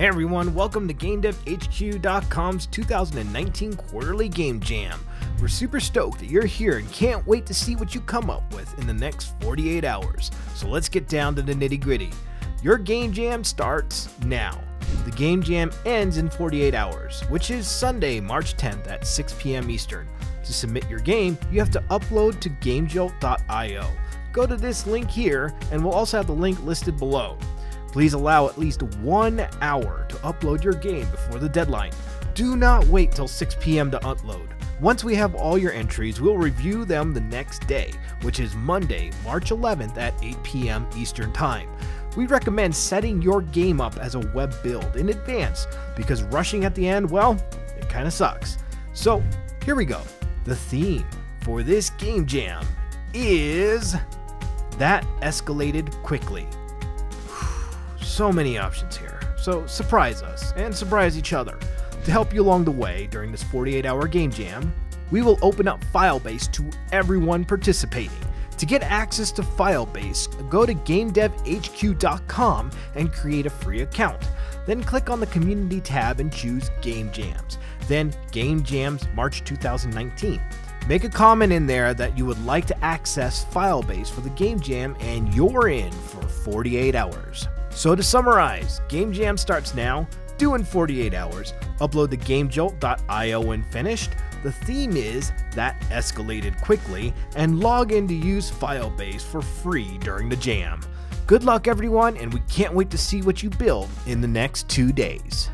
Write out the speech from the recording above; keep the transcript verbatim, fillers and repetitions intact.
Hey everyone, welcome to Gamedev H Q dot com's two thousand nineteen Quarterly Game Jam. We're super stoked that you're here and can't wait to see what you come up with in the next forty-eight hours. So let's get down to the nitty gritty. Your Game Jam starts now. The Game Jam ends in forty-eight hours, which is Sunday, March tenth at six p m Eastern. To submit your game, you have to upload to game jolt dot i o. Go to this link here, and we'll also have the link listed below. Please allow at least one hour to upload your game before the deadline. Do not wait till six p m to upload. Once we have all your entries, we'll review them the next day, which is Monday, March eleventh at eight p m Eastern Time. We recommend setting your game up as a web build in advance because rushing at the end, well, it kind of sucks. So here we go. The theme for this game jam is that escalated quickly. So many options here, so surprise us and surprise each other. To help you along the way during this forty-eight hour game jam, we will open up Filebase to everyone participating. To get access to Filebase, go to gamedev H Q dot com and create a free account. Then click on the Community tab and choose Game Jams, then Game Jams March two thousand nineteen. Make a comment in there that you would like to access Filebase for the game jam and you're in for forty-eight hours. So to summarize, Game Jam starts now, due in forty-eight hours, upload the gamejolt dot i o when finished, the theme is That Escalated Quickly, and log in to use Filebase for free during the jam. Good luck everyone, and we can't wait to see what you build in the next two days.